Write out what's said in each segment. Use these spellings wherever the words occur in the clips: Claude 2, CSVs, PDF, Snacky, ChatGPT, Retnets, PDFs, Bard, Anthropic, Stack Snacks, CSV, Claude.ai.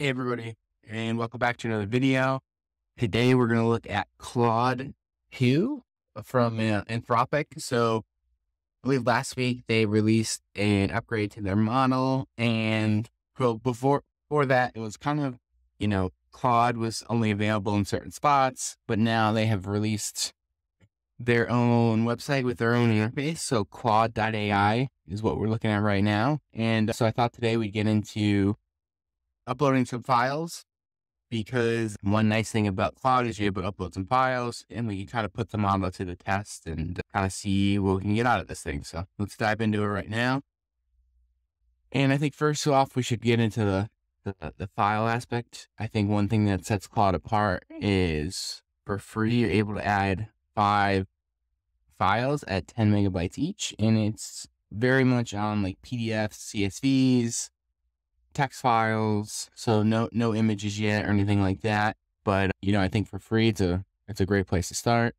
Hey everybody, and welcome back to another video. Today we're going to look at Claude 2 from Anthropic. So I believe last week they released an upgrade to their model, and well, before that it was kind of, you know, Claude was only available in certain spots, but now they have released their own website with their own interface. So Claude.ai is what we're looking at right now. And so I thought today we'd get into uploading some files, because one nice thing about Claude is you're able to upload some files and we can kind of put the model to the test and kind of see what we can get out of this thing. So let's dive into it right now. And I think first off, we should get into the file aspect. I think one thing that sets Claude apart is for free, you're able to add 5 files at 10 megabytes each. And it's very much on like PDFs, CSVs, text files, so no images yet or anything like that. But you know, I think for free it's a great place to start.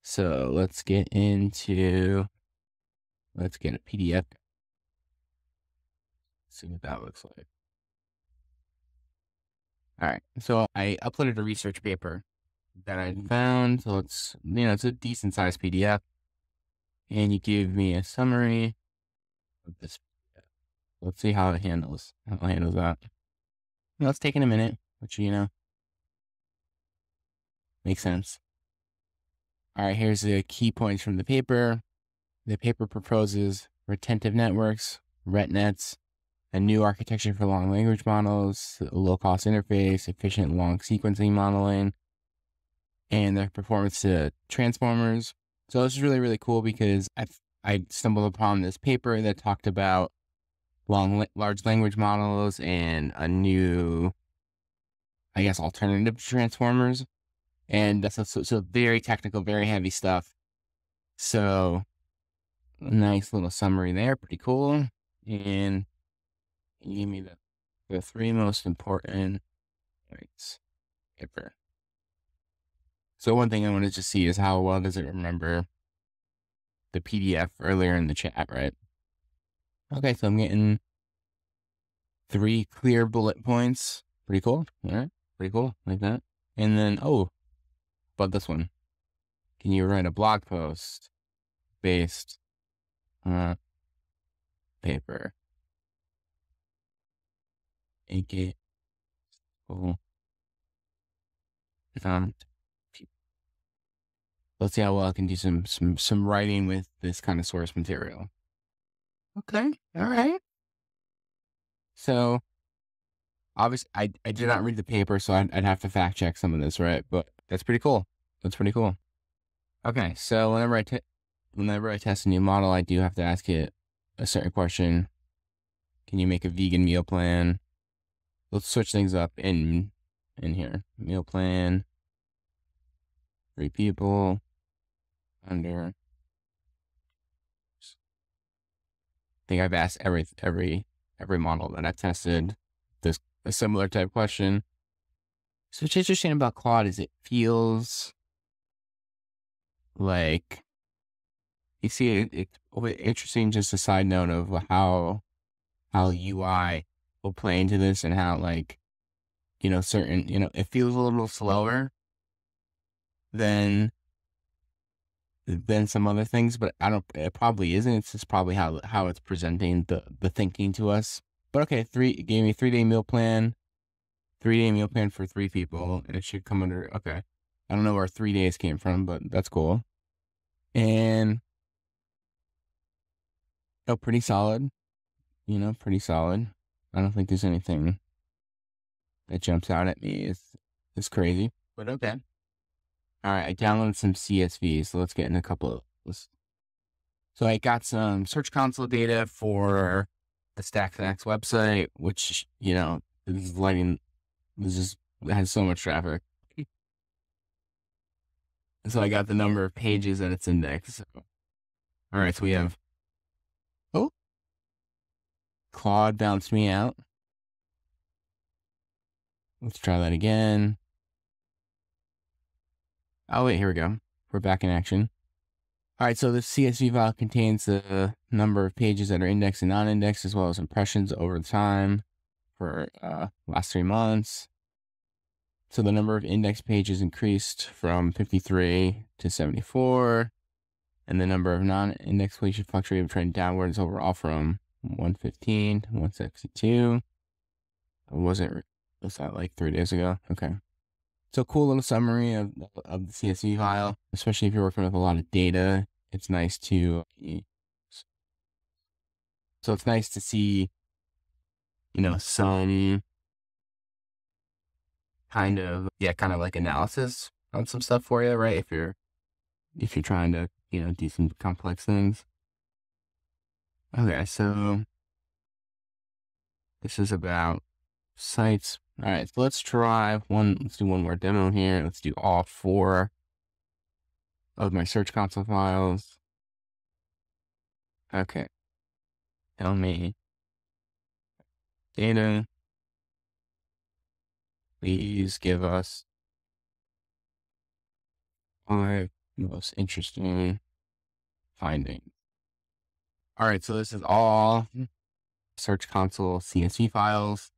So let's get a PDF. See what that looks like. All right, so I uploaded a research paper that I found. So it's, you know, it's a decent sized PDF, and you give me a summary of this. Let's see how it handles that. Now it's taking a minute, which, you know, makes sense. All right, here's the key points from the paper. The paper proposes retentive networks, Retnets, a new architecture for long language models, a low-cost interface, efficient long sequencing modeling, and their performance to transformers. So this is really, really cool, because I stumbled upon this paper that talked about large language models and a new, I guess, alternative transformers. And that's so very technical, very heavy stuff. So nice little summary there. Pretty cool. And you give me the 3 most important points. So one thing I wanted to see is how well does it remember the PDF earlier in the chat, right? Okay, so I'm getting 3 clear bullet points. Pretty cool. All right, pretty cool, like that. And then, oh, about this one. Can you write a blog post based on paper? Okay, cool. Let's see how well I can do some writing with this kind of source material. Okay. All right. So obviously I did not read the paper, so I'd have to fact check some of this, right? But that's pretty cool. That's pretty cool. Okay. So whenever I test a new model, I do have to ask it a certain question. Can you make a vegan meal plan? Let's switch things up in here. Meal plan, 3 people under. I think I've asked every model that I've tested this a similar type question. So what's interesting about Claude is it feels like, you see, it's interesting, just a side note of how UI will play into this, and how, like, you know, certain, you know, it feels a little slower than some other things, but it probably isn't. It's just probably how it's presenting the thinking to us. But okay, it gave me 3-day meal plan, 3-day meal plan for 3 people, and it should come under, okay. I don't know where 3 days came from, but that's cool. And, oh, pretty solid, you know, pretty solid. I don't think there's anything that jumps out at me is crazy, but okay. All right, I downloaded some CSVs, so let's get in a couple of those. So I got some Search Console data for the Stack Snacks website, which, you know, this lighting just has so much traffic. So I got the number of pages that it's indexed. So. All right, so we have, oh, Claude bounced me out. Let's try that again. Oh, wait, here we go. We're back in action. All right, so this CSV file contains the number of pages that are indexed and non-indexed, as well as impressions over time for last 3 months. So the number of index pages increased from 53 to 74, and the number of non-index pages fluctuated trend downwards overall from 115 to 162. Was that like 3 days ago? Okay. So cool little summary of the CSV file, especially if you're working with a lot of data. It's nice to, so it's nice to see, you know, some kind of, yeah, kind of like analysis on some stuff for you, right? If you're trying to, you know, do some complex things. Okay. So this is about sites. All right, so let's do one more demo here. Let's do all four of my Search Console files. Okay. Tell me data. Please give us our most interesting findings. All right, so this is all Search Console CSV files.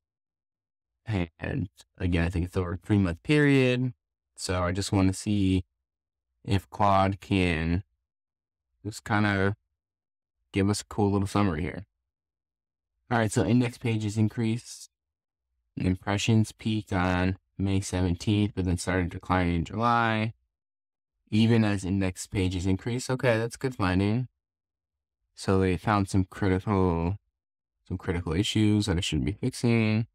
And again, I think it's over a 3-month period. So I just want to see if Claude can just kind of give us a cool little summary here. All right. So index pages increased. Impressions peaked on May 17th, but then started declining in July, even as index pages increased. Okay. That's good finding. So they found some critical issues that I should be fixing.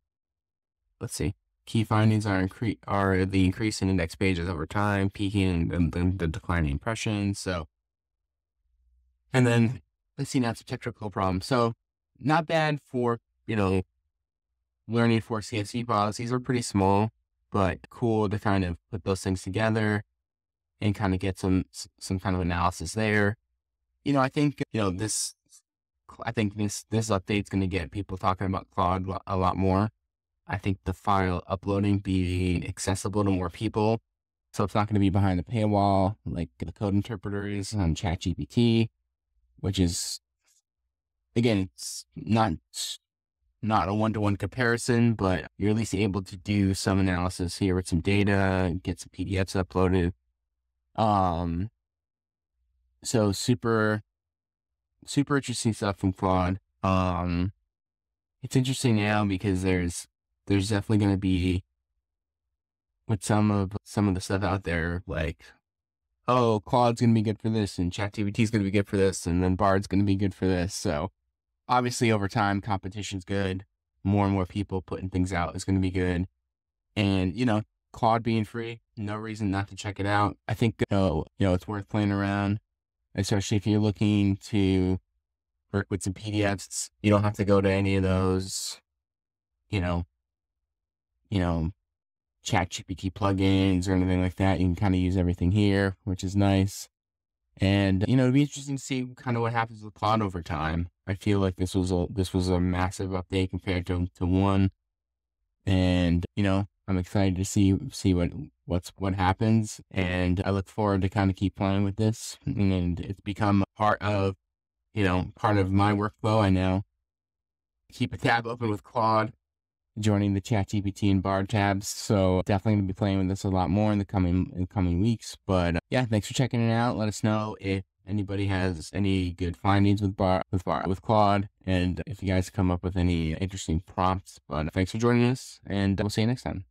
Let's see. Key findings are the increase in index pages over time, peaking, and then the declining impressions. So, and then let's see, now it's a technical problem. So not bad for, you know, learning for CSV files. These are pretty small, but cool to kind of put those things together and kind of get some kind of analysis there. You know, I think, you know, this update's going to get people talking about Claude a lot more. I think the file uploading being accessible to more people. So it's not going to be behind the paywall, like the code interpreter is on ChatGPT, which is, again, it's not a one-to-one comparison, but you're at least able to do some analysis here with some data, get some PDFs uploaded. So super, super interesting stuff from Claude. It's interesting now because there's definitely going to be, with some of the stuff out there, like, oh, Claude's going to be good for this, and ChatGPT's going to be good for this, and then Bard's going to be good for this. So obviously over time, competition's good. More and more people putting things out is going to be good. And, you know, Claude being free, no reason not to check it out. I think, you know, it's worth playing around, especially if you're looking to work with some PDFs. You don't have to go to any of those, you know, ChatGPT plugins or anything like that. You can kind of use everything here, which is nice. And, you know, it'd be interesting to see kind of what happens with Claude over time. I feel like this was a massive update compared to one. And, you know, I'm excited to see what happens. And I look forward to kind of keep playing with this, and it's become part of my workflow. I now keep a tab open with Claude, joining the ChatGPT and Bard tabs. So definitely going to be playing with this a lot more in the coming weeks. But yeah, thanks for checking it out. Let us know if anybody has any good findings with Claude, and if you guys come up with any interesting prompts. But thanks for joining us, and we'll see you next time.